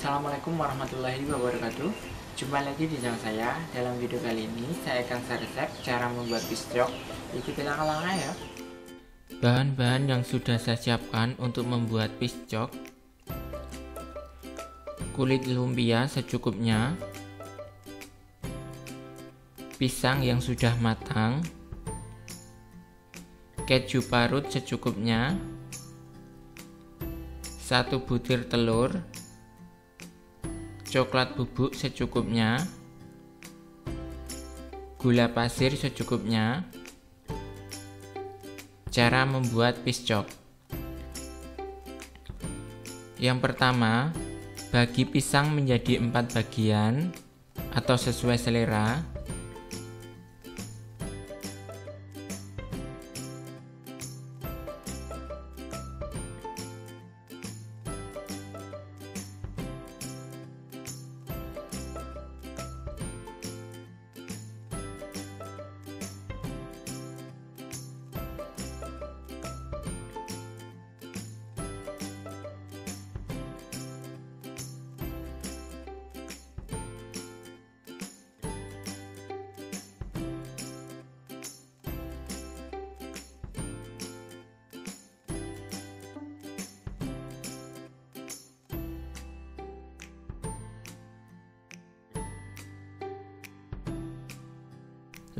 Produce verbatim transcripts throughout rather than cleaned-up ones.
Assalamualaikum warahmatullahi wabarakatuh. Jumpa lagi di channel saya. Dalam video kali ini saya akan share resep cara membuat piscok. Ikuti langkah-langkah ya. Bahan-bahan yang sudah saya siapkan untuk membuat piscok: kulit lumpia secukupnya, pisang yang sudah matang, keju parut secukupnya, satu butir telur, coklat bubuk secukupnya, gula pasir secukupnya. Cara membuat piscok. Yang pertama, bagi pisang menjadi empat bagian atau sesuai selera.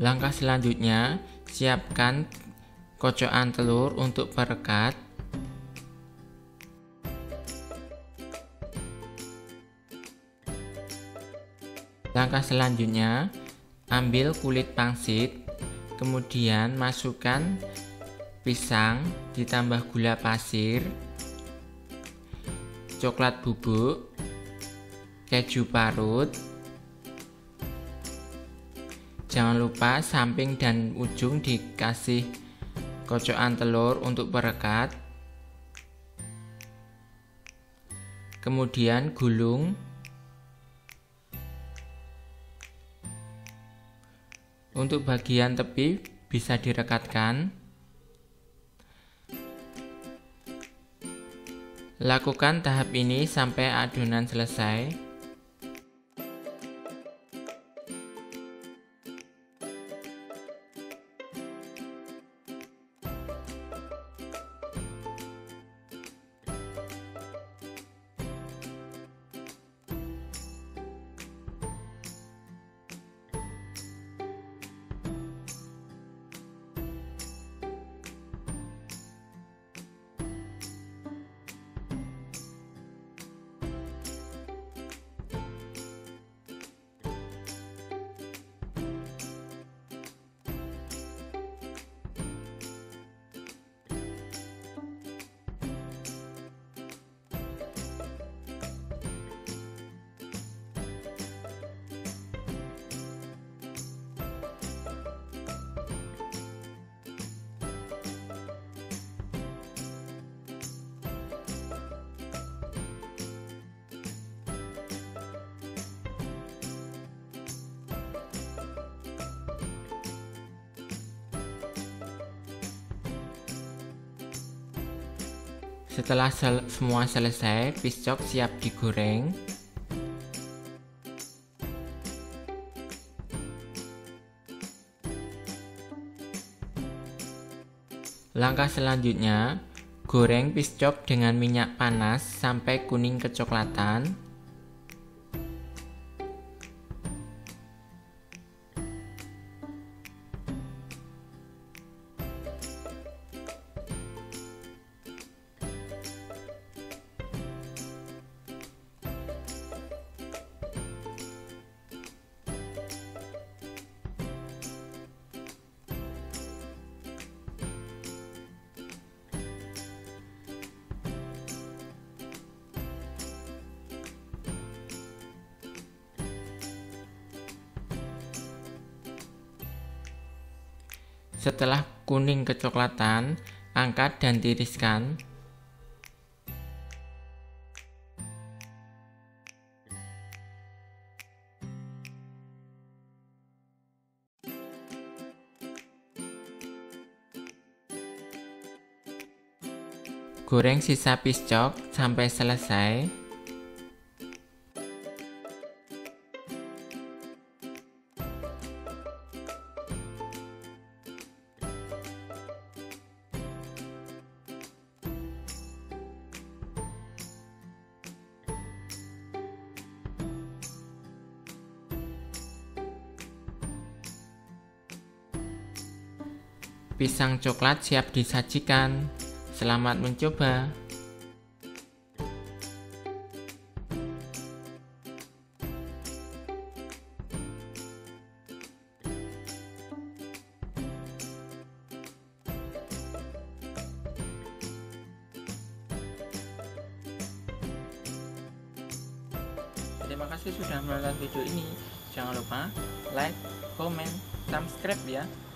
Langkah selanjutnya, siapkan kocokan telur untuk perekat. Langkah selanjutnya, ambil kulit pangsit, kemudian masukkan pisang ditambah gula pasir, coklat bubuk, keju parut. Jangan lupa samping dan ujung dikasih kocokan telur untuk perekat. Kemudian gulung. Untuk bagian tepi bisa direkatkan. Lakukan tahap ini sampai adonan selesai. Setelah sel- semua selesai, piscok siap digoreng. Langkah selanjutnya, goreng piscok dengan minyak panas sampai kuning kecoklatan. Setelah kuning kecoklatan, angkat dan tiriskan. Goreng sisa piscok sampai selesai. Pisang coklat siap disajikan. Selamat mencoba. Terima kasih sudah menonton video ini. Jangan lupa like, comment, subscribe ya.